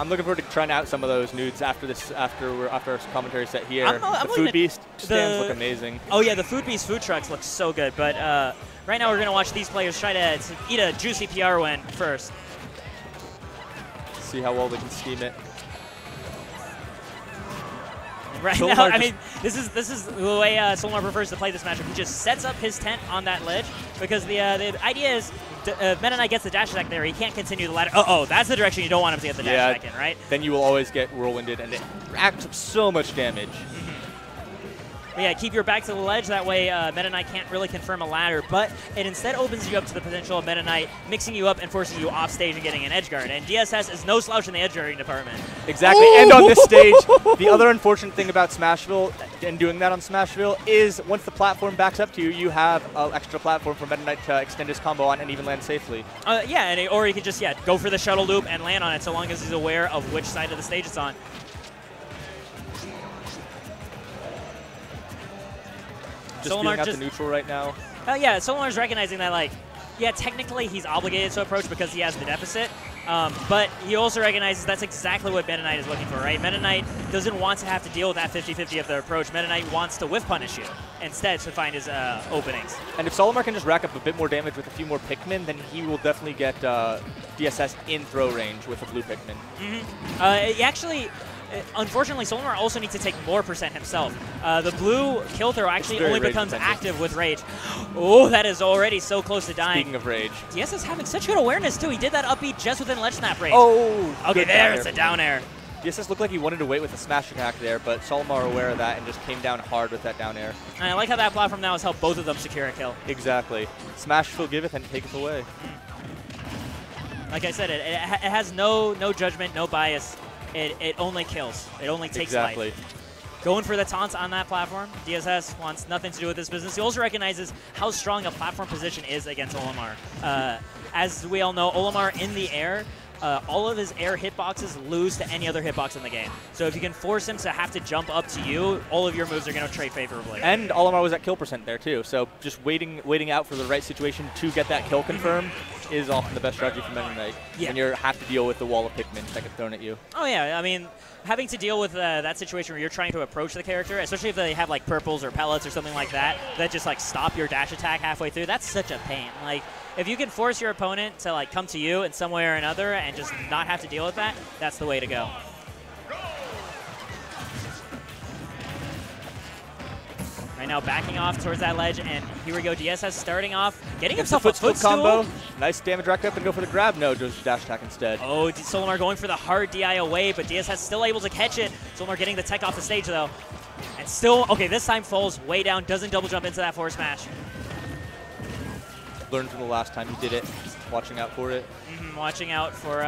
I'm looking forward to trying out some of those nudes after this, after our commentary set here. The Food Beast stands look amazing. Oh yeah, the Food Beast food trucks look so good. But right now we're gonna watch these players try to eat a juicy PR win first. See how well they can scheme it. Right now, I mean, this is the way Soulimar prefers to play this matchup. He just sets up his tent on that ledge because the idea is Meta Knight gets the dash attack there. He can't continue the ladder. Uh-oh, that's the direction you don't want him to get the dash attack in, right? Then you will always get whirlwinded, and it racks up so much damage. But yeah, keep your back to the ledge. That way Meta Knight can't really confirm a ladder, but it instead opens you up to the potential of Meta Knight mixing you up and forcing you off stage and getting an edgeguard. And DSS is no slouch in the edgeguarding department. Exactly. Ooh! And on this stage, the other unfortunate thing about Smashville and doing that on Smashville is once the platform backs up to you, you have an extra platform for Meta Knight to extend his combo on and even land safely. Yeah, and or you can just go for the shuttle loop and land on it so long as he's aware of which side of the stage it's on. Just Soulimar being out the neutral right now. Oh yeah, Solimar's recognizing that, like, yeah, technically he's obligated to approach because he has the deficit, but he also recognizes that's exactly what Meta Knight is looking for, right? Meta Knight doesn't want to have to deal with that 50-50 of their approach. Meta Knight wants to whiff punish you instead to find his openings. And if Soulimar can just rack up a bit more damage with a few more Pikmin, then he will definitely get DSS in throw range with a blue Pikmin. Mm-hmm. He actually... Unfortunately, Soulimar also needs to take more percent himself. The blue kill throw actually only becomes active with Rage. Oh, that is already so close to dying. Speaking of Rage. DSS is having such good awareness, too. He did that upbeat just within ledge snap range. Oh, okay, there, it's a down air. DSS looked like he wanted to wait with a smash attack there, but Soulimar aware of that and just came down hard with that down air. And I like how that platform now has helped both of them secure a kill. Exactly. Smashville giveth and taketh away. Like I said, it has no judgment, no bias. It only kills. It only takes life. Going for the taunts on that platform. DSS wants nothing to do with this business. He also recognizes how strong a platform position is against Olimar. As we all know, Olimar in the air, all of his air hitboxes lose to any other hitbox in the game. So if you can force him to have to jump up to you, all of your moves are going to trade favorably. And Olimar was at kill percent there too. So just waiting out for the right situation to get that kill confirmed is often the best strategy for Meta Knight. And you have to deal with the wall of Pikmin that get thrown at you. Oh yeah, I mean, having to deal with that situation where you're trying to approach the character, especially if they have like purples or pellets or something like that, that just like stop your dash attack halfway through, that's such a pain. Like, if you can force your opponent to like come to you in some way or another and just not have to deal with that, that's the way to go. Right now, backing off towards that ledge, and here we go. DSS starting off, getting himself a footstool combo. Nice damage racked up, and go for the grab. No, just dash attack instead. Oh, Soulimar going for the hard DI away, but DSS still able to catch it. Soulimar getting the tech off the stage though, and still okay. This time falls way down, doesn't double jump into that forward smash. Learned from the last time he did it. Watching out for it. Mm-hmm, watching out for.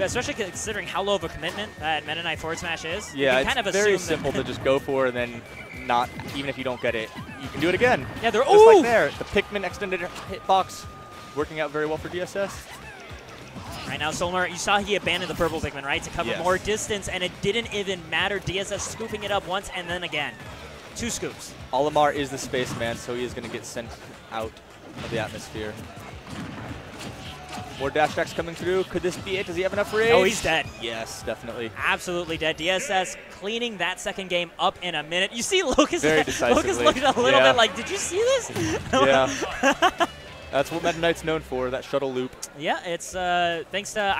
Especially considering how low of a commitment that Meta Knight forward smash is. Yeah, it's kind of very simple to just go for and then not, even if you don't get it, you can do it again. Yeah, they're just like there. The Pikmin extended hitbox working out very well for DSS. Right now, Soulimar, you saw he abandoned the purple Pikmin, right, to cover more distance, and it didn't even matter. DSS scooping it up once and then again. Two scoops. Olimar is the spaceman, so he is going to get sent out of the atmosphere. More dash attacks coming through. Could this be it? Does he have enough rage? Oh, he's dead. Yes, definitely. Absolutely dead. DSS cleaning that second game up in a minute. You see Locust. Very decisively. Locust looked a little bit like, did you see this? Yeah. That's what Meta Knight's known for, that shuttle loop. Yeah, it's thanks to...